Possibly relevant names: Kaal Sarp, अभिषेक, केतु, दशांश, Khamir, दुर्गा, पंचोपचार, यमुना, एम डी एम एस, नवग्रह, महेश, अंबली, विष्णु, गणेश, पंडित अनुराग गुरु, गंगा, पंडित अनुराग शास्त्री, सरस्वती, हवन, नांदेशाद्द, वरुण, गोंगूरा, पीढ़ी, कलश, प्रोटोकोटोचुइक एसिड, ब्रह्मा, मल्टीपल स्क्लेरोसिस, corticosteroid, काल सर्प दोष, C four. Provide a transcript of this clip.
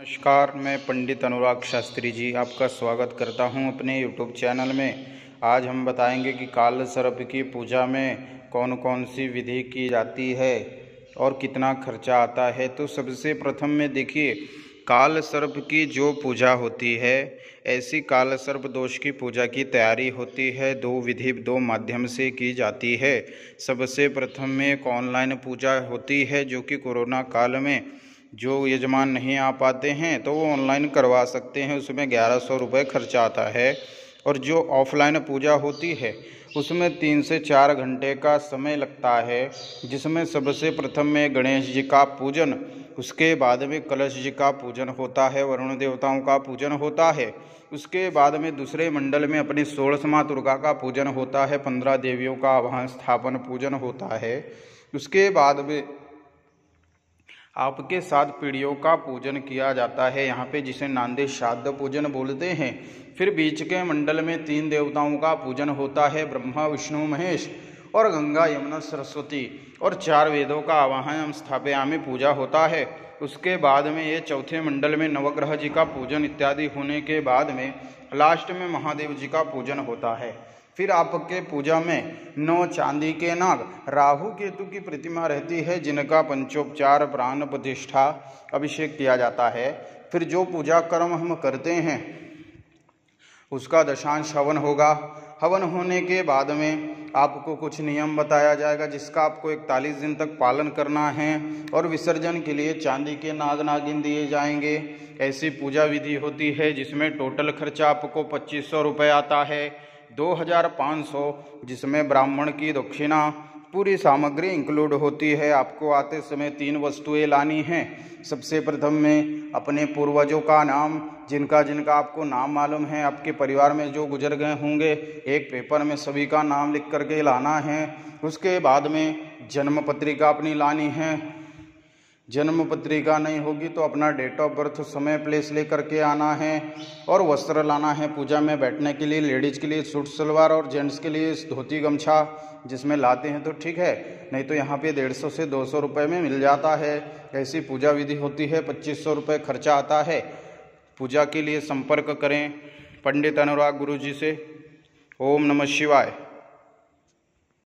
नमस्कार, मैं पंडित अनुराग शास्त्री जी आपका स्वागत करता हूं अपने YouTube चैनल में। आज हम बताएंगे कि काल सर्प की पूजा में कौन कौन सी विधि की जाती है और कितना खर्चा आता है। तो सबसे प्रथम में देखिए, काल सर्प की जो पूजा होती है ऐसी काल सर्प दोष की पूजा की तैयारी होती है। दो विधि दो माध्यम से की जाती है। सबसे प्रथम में एक ऑनलाइन पूजा होती है, जो कि कोरोना काल में जो यजमान नहीं आ पाते हैं तो वो ऑनलाइन करवा सकते हैं, उसमें 1100 रुपये खर्चा आता है। और जो ऑफलाइन पूजा होती है उसमें 3 से 4 घंटे का समय लगता है, जिसमें सबसे प्रथम में गणेश जी का पूजन, उसके बाद में कलश जी का पूजन होता है, वरुण देवताओं का पूजन होता है। उसके बाद में दूसरे मंडल में अपनी 16 माँ दुर्गा का पूजन होता है, 15 देवियों का आवाहन स्थापन पूजन होता है। उसके बाद में आपके 7 पीढ़ियों का पूजन किया जाता है, यहाँ पे जिसे नांदेशाद्द पूजन बोलते हैं। फिर बीच के मंडल में 3 देवताओं का पूजन होता है, ब्रह्मा, विष्णु, महेश और गंगा, यमुना, सरस्वती, और 4 वेदों का आवाहन स्थापयामि पूजा होता है। उसके बाद में ये चौथे मंडल में नवग्रह जी का पूजन इत्यादि होने के बाद में लास्ट में महादेव जी का पूजन होता है। फिर आपके पूजा में 9 चांदी के नाग, राहु, केतु की प्रतिमा रहती है, जिनका पंचोपचार, प्राण प्रतिष्ठा, अभिषेक किया जाता है। फिर जो पूजा कर्म हम करते हैं उसका दशांश हवन होगा। हवन होने के बाद में आपको कुछ नियम बताया जाएगा, जिसका आपको 41 दिन तक पालन करना है। और विसर्जन के लिए चांदी के नाग नागिन दिए जाएंगे। ऐसी पूजा विधि होती है, जिसमें टोटल खर्चा आपको 2500 रुपये आता है, 2500 जिसमें ब्राह्मण की दक्षिणा, पूरी सामग्री इंक्लूड होती है। आपको आते समय 3 वस्तुएं लानी हैं। सबसे प्रथम में अपने पूर्वजों का नाम, जिनका जिनका आपको नाम मालूम है, आपके परिवार में जो गुजर गए होंगे, एक पेपर में सभी का नाम लिख करके लाना है। उसके बाद में जन्म पत्रिका अपनी लानी है। जन्म पत्रिका नहीं होगी तो अपना डेट ऑफ बर्थ, समय, प्लेस लेकर के आना है। और वस्त्र लाना है पूजा में बैठने के लिए, लेडीज़ के लिए सूट सलवार और जेंट्स के लिए धोती गमछा, जिसमें लाते हैं तो ठीक है, नहीं तो यहाँ पे 150 से 200 रुपये में मिल जाता है। ऐसी पूजा विधि होती है, 2500 रुपये खर्चा आता है। पूजा के लिए संपर्क करें पंडित अनुराग गुरु जी से। ओम नमः शिवाय।